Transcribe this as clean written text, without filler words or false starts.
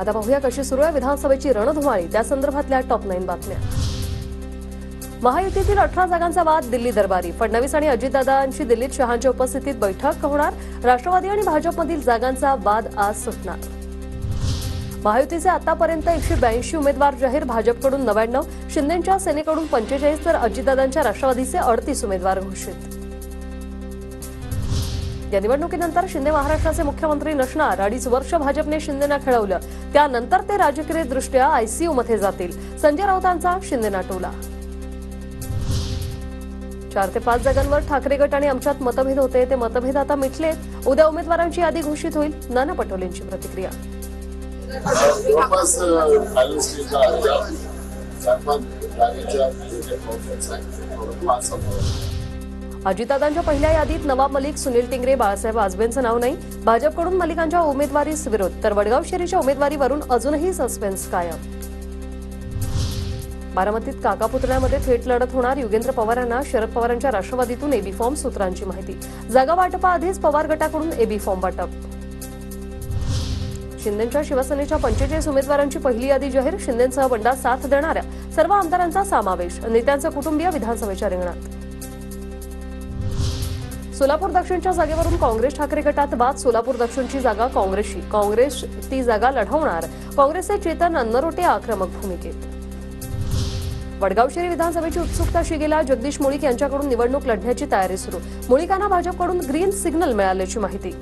आता पाहूया कशी सुरू आहे विधानसभेची रणधुमाळी, त्या संदर्भातल्या टॉप 9 बातम्या। महायुतीतील 18 जागांचा वाद दिल्ली दरबारी, फडणवीस आणि अजितदादांची दिल्लीत शहांच्या उपस्थितीत बैठक होणार, राष्ट्रवादी आणि भाजपमधील जागांचा वाद आज सुटणार। महायुतीचे आतापर्यंत 182 उमेदवार जाहीर, भाजपकडून 99, शिंदेंच्या सेनेकडून 45 तर अजितदादांच्या राष्ट्रवादीचे 38 उमेदवार घोषित। या निवडणुकीनंतर शिंदे महाराष्ट्राचे मुख्यमंत्री नसणार, 2.5 वर्ष भाजपने शिंदेंना खेळवलं, त्यानंतर ते राजकीयदृष्ट्या ICU मध्ये जातील, संजय राऊतांचा शिंदेंना टोला। 4 ते 5 जागांवर ठाकरे गट आणि आमच्यात मतभेद होते, ते मतभेद आता मिटलेत, उद्या उमेदवारांची यादी घोषित होईल, नाना पटोलेंची प्रतिक्रिया। जवळपास अजितदादांच्या पहिल्या यादीत नवाब मलिक, सुनील तिंगरे, बाळासाहेब आजबेंचं नाव नाही। भाजपकडून मलिकांच्या उमेदवारीस विरोध, तर वडगाव शेरीच्या उमेदवारीवरून अजूनही सस्पेन्स कायम। बारामतीत काकापुतळ्यामध्ये थेट लढत होणार, युगेंद्र पवारांना शरद पवारांच्या राष्ट्रवादीतून एबी फॉर्म, सूत्रांची माहिती। जागा वाटपाआधीच पवार गटाकडून एबी फॉर्म वाटप। शिंदेंच्या शिवसेनेच्या 45 उमेदवारांची पहिली यादी जाहीर, शिंदेंसह बंडा साथ देणाऱ्या सर्व आमदारांचा समावेश, नेत्यांचं कुटुंबीय विधानसभेच्या रिंगणात। सोलापूर दक्षिणच्या जागेवरून काँग्रेस ठाकरे गटात वाद, सोलापूर दक्षिणची जागा काँग्रेसची, काँग्रेस ती जागा लढवणार, काँग्रेसचे चेतन अन्नरोटे आक्रमक भूमिकेत। वडगावशेरी विधानसभेची उत्सुकता शिगेला, जगदीश मुळीक यांच्याकडून निवडणूक लढण्याची तयारी सुरू, मुळीकांना भाजपकडून ग्रीन सिग्नल मिळाल्याची माहिती।